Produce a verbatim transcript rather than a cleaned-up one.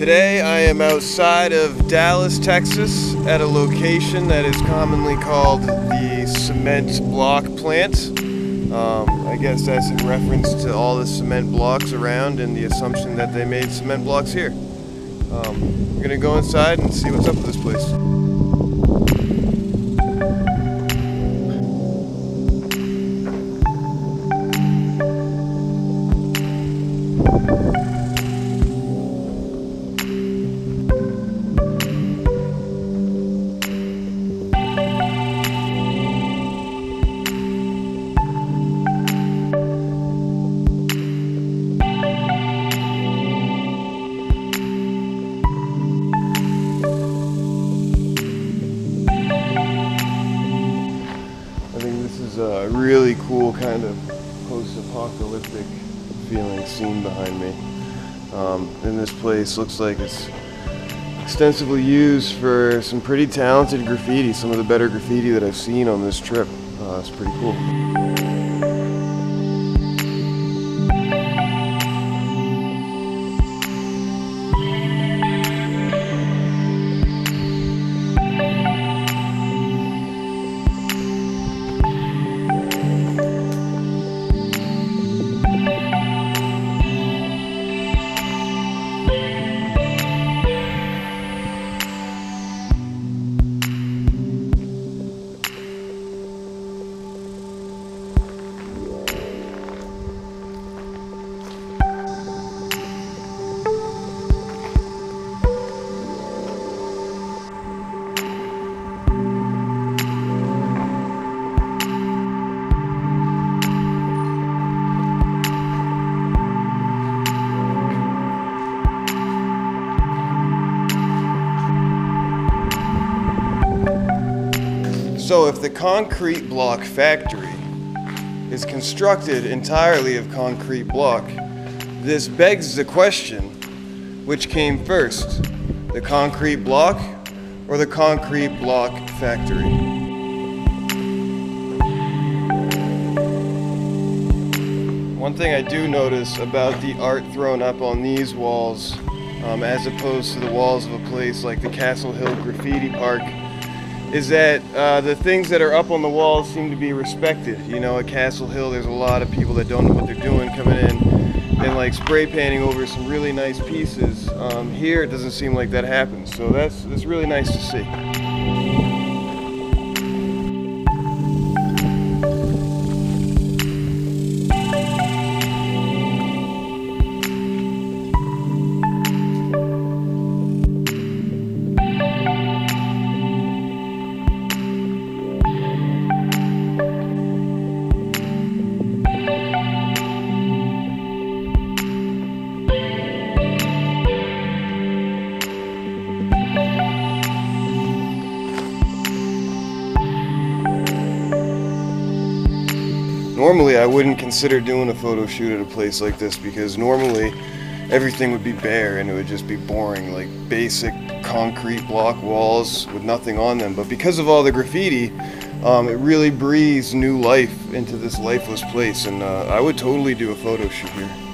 Today I am outside of Dallas, Texas at a location that is commonly called the cement block plant. Um, I guess that's in reference to all the cement blocks around and the assumption that they made cement blocks here. Um, we're gonna go inside and see what's up with this place. A really cool kind of post-apocalyptic feeling scene behind me. Um, and this place looks like it's extensively used for some pretty talented graffiti, some of the better graffiti that I've seen on this trip. Uh, it's pretty cool. So if the concrete block factory is constructed entirely of concrete block, this begs the question, which came first, the concrete block or the concrete block factory? One thing I do notice about the art thrown up on these walls, um, as opposed to the walls of a place like the Castle Hill Graffiti Park, is that uh, the things that are up on the walls seem to be respected. You know, at Castle Hill there's a lot of people that don't know what they're doing coming in and like spray painting over some really nice pieces. Um, here it doesn't seem like that happens, so that's, that's really nice to see. Normally I wouldn't consider doing a photo shoot at a place like this because normally everything would be bare and it would just be boring, like basic concrete block walls with nothing on them. But because of all the graffiti, um, it really breathes new life into this lifeless place, and uh, I would totally do a photo shoot here.